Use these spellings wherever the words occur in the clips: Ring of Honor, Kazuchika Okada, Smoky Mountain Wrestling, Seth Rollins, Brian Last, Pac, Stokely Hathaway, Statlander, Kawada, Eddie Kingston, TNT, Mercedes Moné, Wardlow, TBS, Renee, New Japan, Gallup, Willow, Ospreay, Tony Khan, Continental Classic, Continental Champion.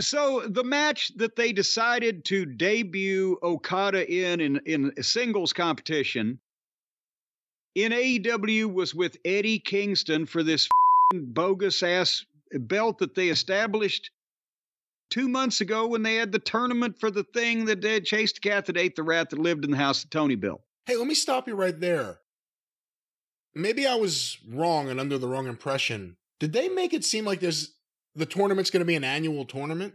So the match that they decided to debut Okada in a singles competition in AEW was with Eddie Kingston for this bogus ass belt that they established 2 months ago when they had the tournament for the thing that they chased the cat that ate the rat that lived in the house that Tony built. Hey, let me stop you right there. Maybe I was wrong and under the wrong impression. Did they make it seem like there's the tournament's going to be an annual tournament?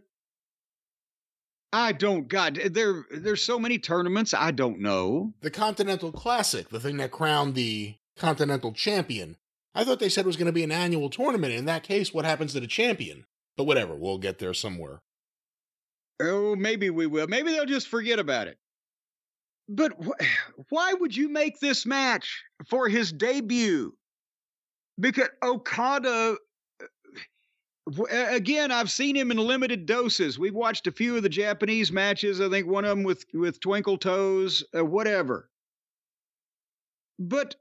I don't, God, there's so many tournaments, I don't know. The Continental Classic, the thing that crowned the Continental Champion. I thought they said it was going to be an annual tournament. In that case, what happens to the champion? But whatever, we'll get there somewhere. Oh, maybe we will. Maybe they'll just forget about it. But why would you make this match for his debut? Because Okada, again, I've seen him in limited doses. We've watched a few of the Japanese matches. I think one of them with Twinkle Toes, whatever. But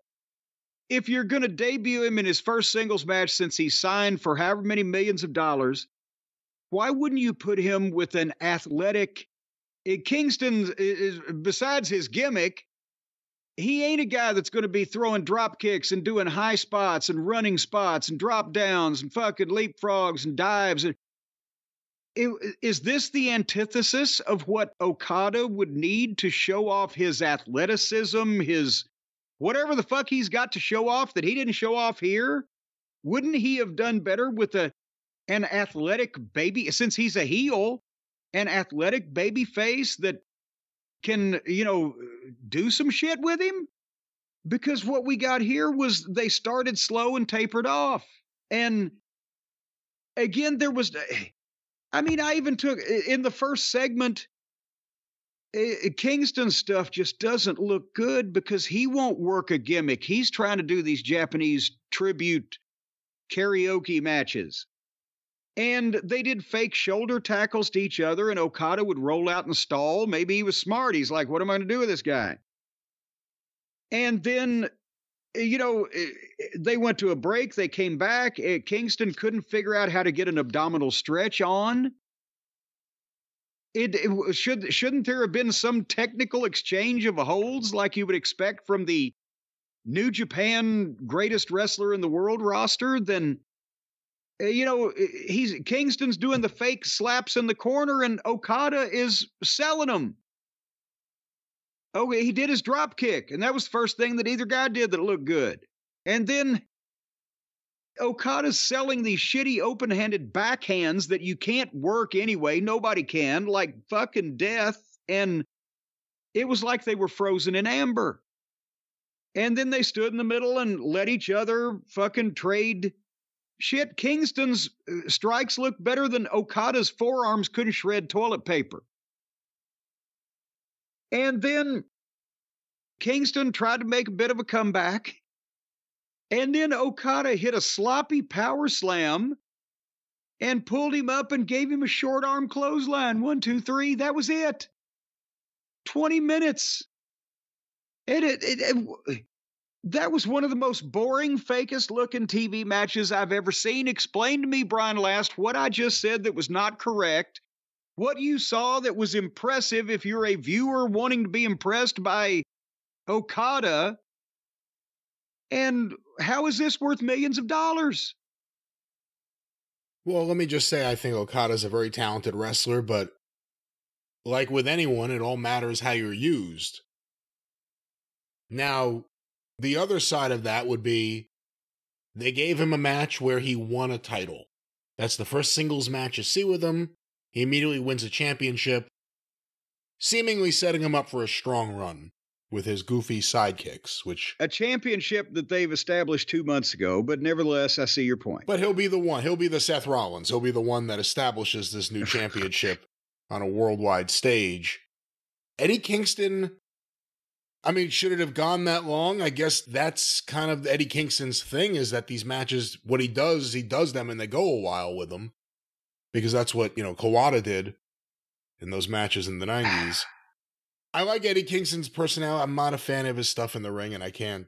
if you're going to debut him in his first singles match since he signed for however many millions of dollars, why wouldn't you put him with an athletic... Kingston, besides his gimmick, he ain't a guy that's going to be throwing drop kicks and doing high spots and running spots and drop downs and fucking leapfrogs and dives. Is this the antithesis of what Okada would need to show off his athleticism, his whatever the fuck he's got to show off that he didn't show off here? Wouldn't he have done better with an athletic baby, since he's a heel? An athletic baby face that can, you know, do some shit with him? Because what we got here was they started slow and tapered off. And again, there was, I mean, I even took, in the first segment, Kingston's stuff just doesn't look good because he won't work a gimmick. He's trying to do these Japanese tribute karaoke matches. And they did fake shoulder tackles to each other, and Okada would roll out and stall. Maybe he was smart. He's like, what am I going to do with this guy? And then, you know, they went to a break. They came back. Kingston couldn't figure out how to get an abdominal stretch on. Shouldn't there have been some technical exchange of holds like you would expect from the New Japan greatest wrestler in the world roster? Then... you know, Kingston's doing the fake slaps in the corner, and Okada is selling them. Oh, he did his drop kick, and that was the first thing that either guy did that looked good. And then Okada's selling these shitty open-handed backhands that you can't work anyway. Nobody can, like fucking death. And it was like they were frozen in amber. And then they stood in the middle and let each other fucking trade. Shit, Kingston's strikes look better than Okada's forearms couldn't shred toilet paper. And then Kingston tried to make a bit of a comeback. And then Okada hit a sloppy power slam and pulled him up and gave him a short arm clothesline. 1, 2, 3. That was it. 20 minutes. That was one of the most boring, fakest-looking TV matches I've ever seen. Explain to me, Brian Last, what I just said that was not correct, what you saw that was impressive if you're a viewer wanting to be impressed by Okada, and how is this worth millions of dollars? Well, let me just say I think Okada's a very talented wrestler, but like with anyone, it all matters how you're used. Now... the other side of that would be they gave him a match where he won a title. That's the first singles match you see with him. He immediately wins a championship, seemingly setting him up for a strong run with his goofy sidekicks, which... a championship that they've established 2 months ago, but nevertheless, I see your point. But he'll be the one. He'll be the Seth Rollins. He'll be the one that establishes this new championship on a worldwide stage. Eddie Kingston... I mean, should it have gone that long? I guess that's kind of Eddie Kingston's thing, is that these matches, what he does them and they go a while with them. Because that's what, you know, Kawada did in those matches in the 90s. I like Eddie Kingston's personality. I'm not a fan of his stuff in the ring, and I can't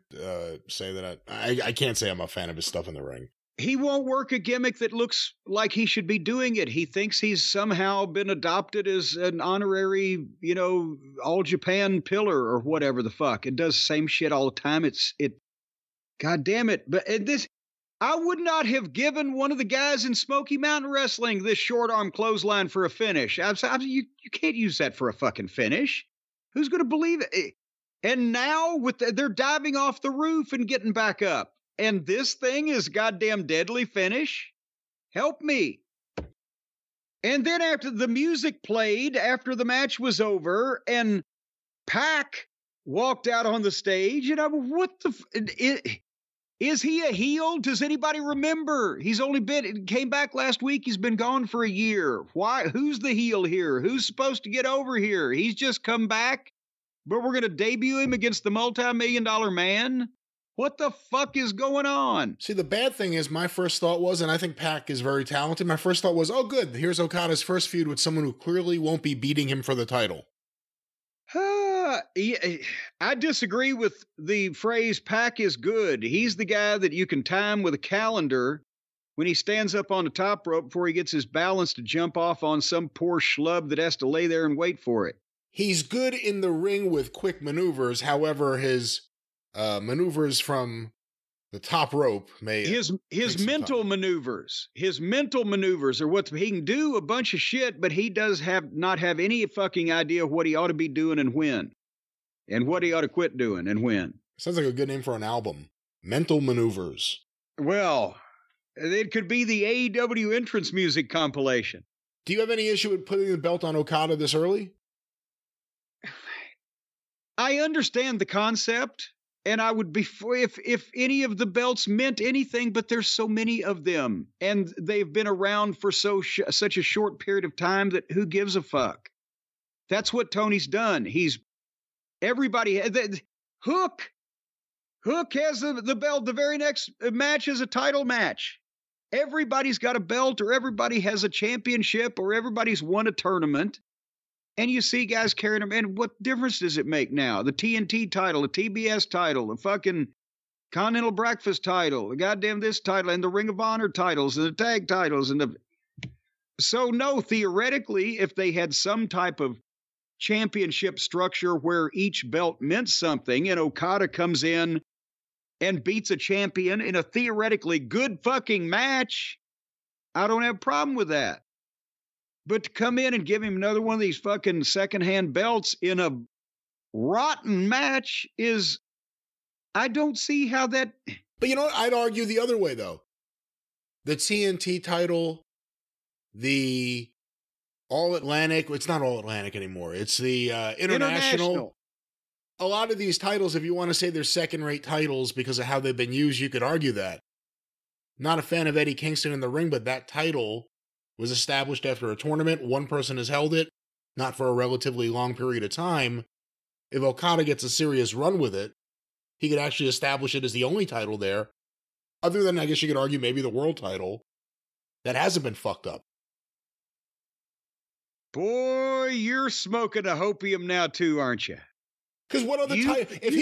say that I can't say I'm a fan of his stuff in the ring. he won't work a gimmick that looks like he should be doing it. He thinks he's somehow been adopted as an honorary, you know, All Japan pillar or whatever the fuck. It does the same shit all the time. It, God damn it. But this, I would not have given one of the guys in Smoky Mountain Wrestling this short arm clothesline for a finish. You can't use that for a fucking finish. Who's going to believe it? And now they're diving off the roof and getting back up. And this thing is goddamn deadly finish. Help me. And then after the music played, after the match was over, and Pac walked out on the stage, and is he a heel? Does anybody remember? He's only came back last week. He's been gone for a year. Why? Who's the heel here? Who's supposed to get over here? He's just come back, but we're going to debut him against the multi-million-dollar man. What the fuck is going on? See, the bad thing is my first thought was, and I think Pac is very talented, my first thought was, oh, good, here's Okada's first feud with someone who clearly won't be beating him for the title. I disagree with the phrase, Pac is good. He's the guy that you can time with a calendar when he stands up on the top rope before he gets his balance to jump off on some poor schlub that has to lay there and wait for it. He's good in the ring with quick maneuvers, however, his... maneuvers from the top rope may his mental maneuvers are what he can do, a bunch of shit, but he does not have any fucking idea what he ought to be doing and when, and what he ought to quit doing and when. Sounds like a good name for an album, Mental Maneuvers. Well, it could be the AEW entrance music compilation. Do you have any issue with putting the belt on Okada this early? I understand the concept. And I would be, if any of the belts meant anything, but there's so many of them and they've been around for such a short period of time that who gives a fuck? That's what Tony's done. Hook has the belt. The very next match is a title match. Everybody's got a belt, or everybody has a championship, or everybody's won a tournament. And you see guys carrying them, and what difference does it make now? The TNT title, the TBS title, the fucking Continental Breakfast title, the goddamn this title, and the Ring of Honor titles, and the tag titles, and the... So, no, theoretically, if they had some type of championship structure where each belt meant something, and Okada comes in and beats a champion in a theoretically good fucking match, I don't have a problem with that. But to come in and give him another one of these fucking secondhand belts in a rotten match is, I don't see how that... But you know what? I'd argue the other way, though. The TNT title, the All-Atlantic, it's not All-Atlantic anymore. It's the International. A lot of these titles, if you want to say they're second-rate titles because of how they've been used, you could argue that. Not a fan of Eddie Kingston in the ring, but that title was established after a tournament. One person has held it, not for a relatively long period of time. If Okada gets a serious run with it, he could actually establish it as the only title there, other than, I guess you could argue, maybe the world title, that hasn't been fucked up. Boy, you're smoking a hopium now too, aren't you? Because what other title? If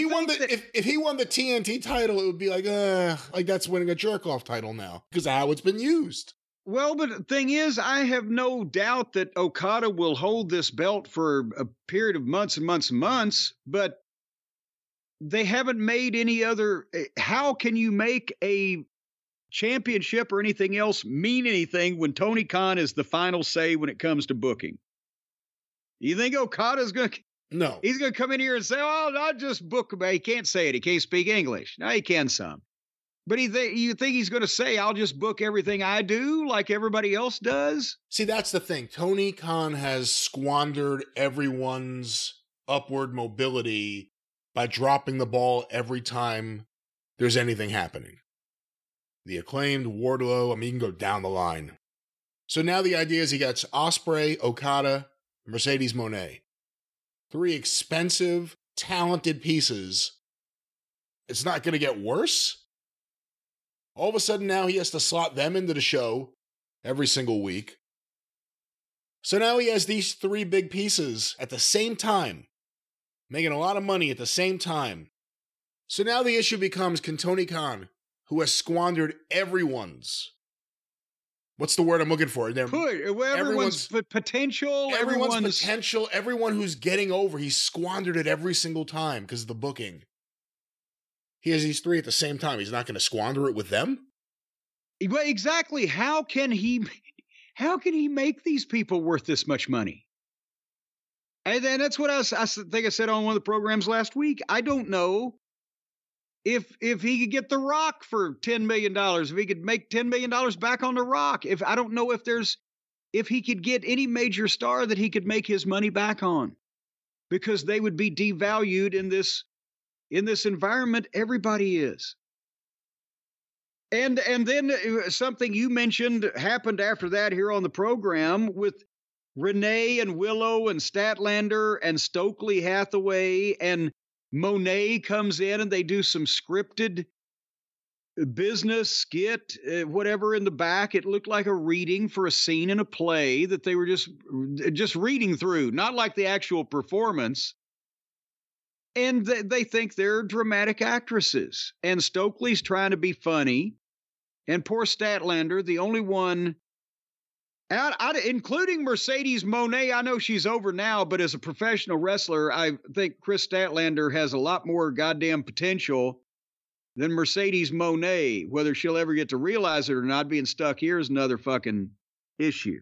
he won the TNT title, it would be like that's winning a jerk-off title now, because of how it's been used. Well, but the thing is, I have no doubt that Okada will hold this belt for a period of months and months and months, but they haven't made any other... How can you make a championship or anything else mean anything when Tony Khan is the final say when it comes to booking? You think Okada's going to... No. He's going to come in here and say, oh, I'll just book him. He can't say it. He can't speak English. Now he can some. But you think he's going to say, I'll just book everything I do like everybody else does? See, that's the thing. Tony Khan has squandered everyone's upward mobility by dropping the ball every time there's anything happening. The Acclaimed, Wardlow, I mean, you can go down the line. So now the idea is he got Ospreay, Okada, Mercedes Moné. Three expensive, talented pieces. It's not going to get worse? All of a sudden now he has to slot them into the show every single week. So now he has these three big pieces at the same time, making a lot of money at the same time. So now the issue becomes, can Tony Khan who has squandered everyone's. What's the word I'm looking for? Everyone's potential. Everyone who's getting over, he's squandered it every single time because of the booking. He has these three at the same time. He's not going to squander it with them. Well, exactly. How can he make these people worth this much money? And then that's what I think I said on one of the programs last week. I don't know if he could get The Rock for $10 million, if he could make $10 million back on The Rock, if he could get any major star that he could make his money back on, because they would be devalued in this environment. Everybody is. And then something you mentioned happened after that here on the program with Renee and Willow and Statlander and Stokely Hathaway, and Moné comes in and they do some scripted business skit, whatever, in the back. It looked like a reading for a scene in a play that they were just reading through, not like the actual performance. And they think they're dramatic actresses. And Stokely's trying to be funny. And poor Statlander, the only one, including Mercedes Moné, I know she's over now, but as a professional wrestler, I think Chris Statlander has a lot more goddamn potential than Mercedes Moné. Whether she'll ever get to realize it or not, being stuck here is another fucking issue.